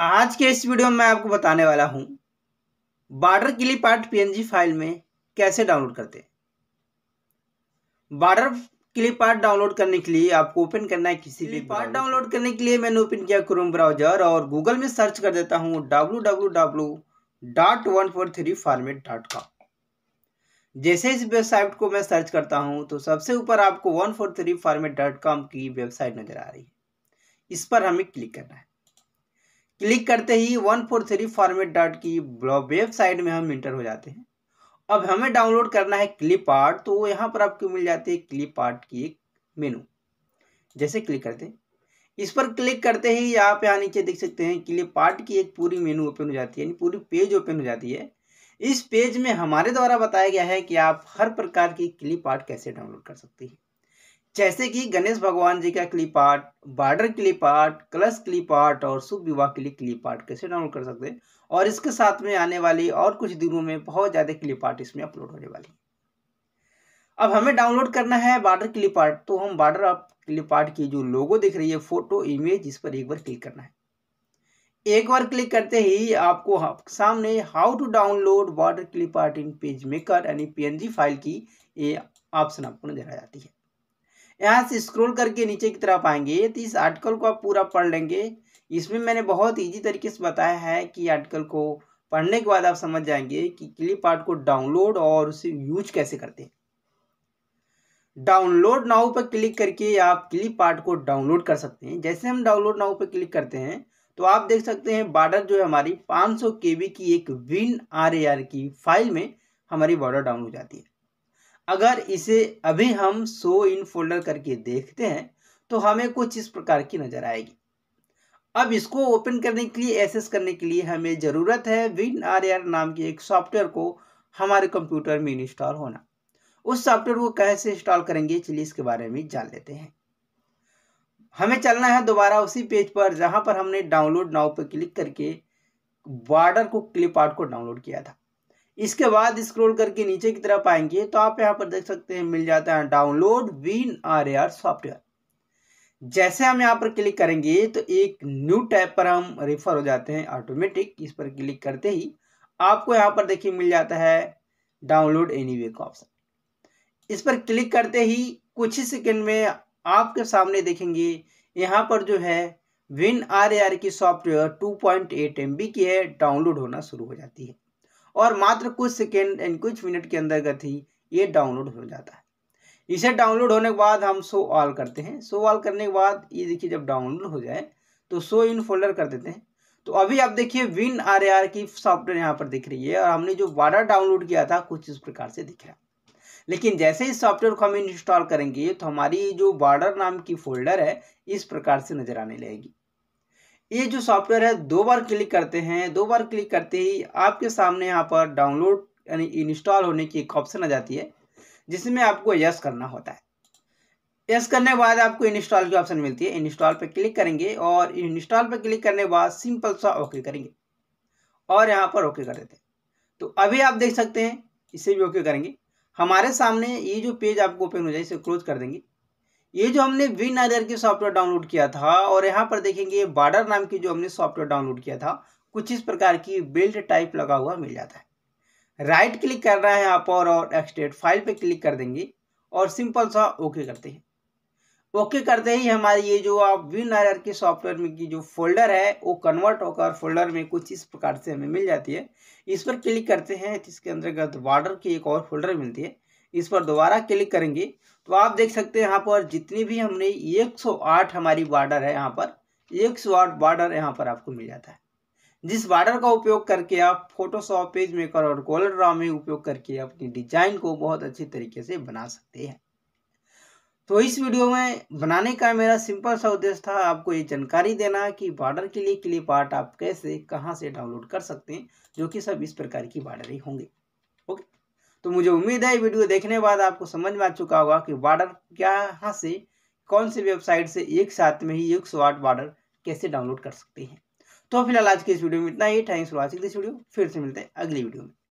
आज के इस वीडियो में मैं आपको बताने वाला हूं बॉर्डर क्लिपआर्ट पीएनजी फाइल में कैसे डाउनलोड करते हैं। बॉर्डर क्लिपआर्ट डाउनलोड करने के लिए आपको ओपन करना है किसी भी क्लिपआर्ट डाउनलोड करने के लिए मैंने ओपन किया क्रोम ब्राउजर और गूगल में सर्च कर देता हूं www.143format.com। जैसे इस वेबसाइट को मैं सर्च करता हूं तो सबसे ऊपर आपको 143format.com की वेबसाइट नजर आ रही है। इस पर हमें क्लिक करना है। क्लिक करते ही 143format.com की ब्लॉग वेबसाइट में हम इंटर हो जाते हैं। अब हमें डाउनलोड करना है क्लिपआर्ट, तो यहाँ पर आपको मिल जाती है क्लिपआर्ट की एक मेनू। जैसे क्लिक करते हैं, इस पर क्लिक करते ही आप यहाँ नीचे देख सकते हैं क्लिपआर्ट की एक पूरी मेनू ओपन हो जाती है, यानी पूरी पेज ओपन हो जाती है। इस पेज में हमारे द्वारा बताया गया है कि आप हर प्रकार की क्लिपआर्ट कैसे डाउनलोड कर सकते हैं, जैसे कि गणेश भगवान जी का क्लिपआर्ट, बॉर्डर क्लिपआर्ट, कलश क्लिपआर्ट और शुभ विवाह के लिए क्लिपआर्ट कैसे डाउनलोड कर सकते हैं। और इसके साथ में आने वाली और कुछ दिनों में बहुत ज़्यादा क्लिपआर्ट इसमें अपलोड होने वाली। अब हमें डाउनलोड करना है बॉर्डर क्लिपआर्ट, तो हम बॉर्डर क्लिपआर्ट की जो लोगो दिख रही है फोटो इमेज, इस पर एक बार क्लिक करना है। एक बार क्लिक करते ही आपको सामने how to download border clipart in PageMaker यानी पीएनजी फाइल की ये ऑप्शन आपको नजर आ जाती है। यहाँ से स्क्रॉल करके नीचे की तरफ आएंगे तो इस आर्टिकल को आप पूरा पढ़ लेंगे। इसमें मैंने बहुत इजी तरीके से बताया है कि आर्टिकल को पढ़ने के बाद आप समझ जाएंगे कि क्लिपआर्ट को डाउनलोड और उसे यूज कैसे करते हैं। डाउनलोड नाउ पर क्लिक करके आप क्लिपआर्ट को डाउनलोड कर सकते हैं। जैसे हम डाउनलोड नाउ पर क्लिक करते हैं तो आप देख सकते हैं बॉर्डर जो है हमारी 500 KB की एक WinRAR की फाइल में हमारी बॉर्डर डाउन हो जाती है। अगर इसे अभी हम शो इन फोल्डर करके देखते हैं तो हमें कुछ इस प्रकार की नज़र आएगी। अब इसको ओपन करने के लिए, एक्सेस करने के लिए हमें ज़रूरत है WinRAR नाम के एक सॉफ्टवेयर को हमारे कंप्यूटर में इंस्टॉल होना। उस सॉफ्टवेयर को कैसे इंस्टॉल करेंगे, चलिए इसके बारे में जान लेते हैं। हमें चलना है दोबारा उसी पेज पर जहाँ पर हमने डाउनलोड नाउ पर क्लिक करके बॉर्डर को क्लिपआर्ट को डाउनलोड किया था। इसके बाद स्क्रॉल करके नीचे की तरफ आएंगे तो आप यहाँ पर देख सकते हैं मिल जाता है डाउनलोड WinRAR सॉफ्टवेयर। जैसे हम यहाँ पर क्लिक करेंगे तो एक न्यू टैब पर हम रेफर हो जाते हैं ऑटोमेटिक। इस पर क्लिक करते ही आपको यहाँ पर देखिए मिल जाता है डाउनलोड एनीवे का ऑप्शन। इस पर क्लिक करते ही कुछ ही सेकेंड में आपके सामने देखेंगे यहाँ पर जो है WinRAR की सॉफ्टवेयर 2.8 MB की है, डाउनलोड होना शुरू हो जाती है और मात्र कुछ सेकेंड एंड कुछ मिनट के अंतर्गत ही ये डाउनलोड हो जाता है। इसे डाउनलोड होने के बाद हम शो ऑल करते हैं। शो ऑल करने के बाद ये देखिए जब डाउनलोड हो जाए तो शो इन फोल्डर कर देते हैं। तो अभी आप देखिए WinRAR की सॉफ्टवेयर यहाँ पर दिख रही है और हमने जो बॉर्डर डाउनलोड किया था कुछ इस प्रकार से दिख रहा। लेकिन जैसे इस सॉफ्टवेयर को हम इंस्टॉल करेंगे तो हमारी जो बॉर्डर नाम की फोल्डर है इस प्रकार से नजर आने लगेगी। ये जो सॉफ्टवेयर है दो बार क्लिक करते हैं, दो बार क्लिक करते ही आपके सामने यहाँ पर डाउनलोड यानी इंस्टॉल होने की एक ऑप्शन आ जाती है जिसमें आपको यस करना होता है। यस करने के बाद आपको इंस्टॉल की ऑप्शन मिलती है। इंस्टॉल पर क्लिक करेंगे और इंस्टॉल पर क्लिक करने के बाद सिंपल सा ओके करेंगे और यहाँ पर ओके कर देते हैं। तो अभी आप देख सकते हैं इसे भी ओके करेंगे। हमारे सामने ये जो पेज आपको ओपन हो जाए इसे क्लोज कर देंगे। ये जो हमने WinRAR की सॉफ्टवेयर डाउनलोड किया था और यहाँ पर देखेंगे बॉर्डर नाम की जो हमने सॉफ्टवेयर डाउनलोड किया था कुछ इस प्रकार की बिल्ड टाइप लगा हुआ मिल जाता है। राइट क्लिक कर रहे हैं आप और एक्सटेट फाइल पे क्लिक कर देंगे और सिंपल सा ओके करते हैं। ओके करते ही हमारी ये जो आप WinRAR की सॉफ्टवेयर में की जो फोल्डर है वो कन्वर्ट होकर फोल्डर में कुछ इस प्रकार से हमें मिल जाती है। इस पर क्लिक करते हैं तो इसके अंतर्गत बॉर्डर की एक और फोल्डर मिलती है। इस पर दोबारा क्लिक करेंगे तो आप देख सकते हैं यहाँ पर जितनी भी हमने 108 हमारी बॉर्डर है, यहाँ पर 108 बॉर्डर यहाँ पर आपको मिल जाता है, जिस बॉर्डर का उपयोग करके आप फोटोशॉप, पेजमेकर और CorelDraw में उपयोग करके अपनी डिजाइन को बहुत अच्छी तरीके से बना सकते हैं। तो इस वीडियो में बनाने का मेरा सिंपल सा उद्देश्य था आपको ये जानकारी देना कि बॉर्डर के लिए क्लिपआर्ट आप कैसे कहाँ से डाउनलोड कर सकते हैं, जो कि सब इस प्रकार की बॉर्डर ही होंगे। ओके, तो मुझे उम्मीद है वीडियो देखने के बाद आपको समझ में आ चुका होगा कि बॉर्डर क्या यहाँ से कौन सी वेबसाइट से एक साथ में ही 108 बॉर्डर कैसे डाउनलोड कर सकते हैं। तो फिलहाल आज के इस वीडियो में इतना ही। Thanks for watching this video. फिर से मिलते हैं अगली वीडियो में।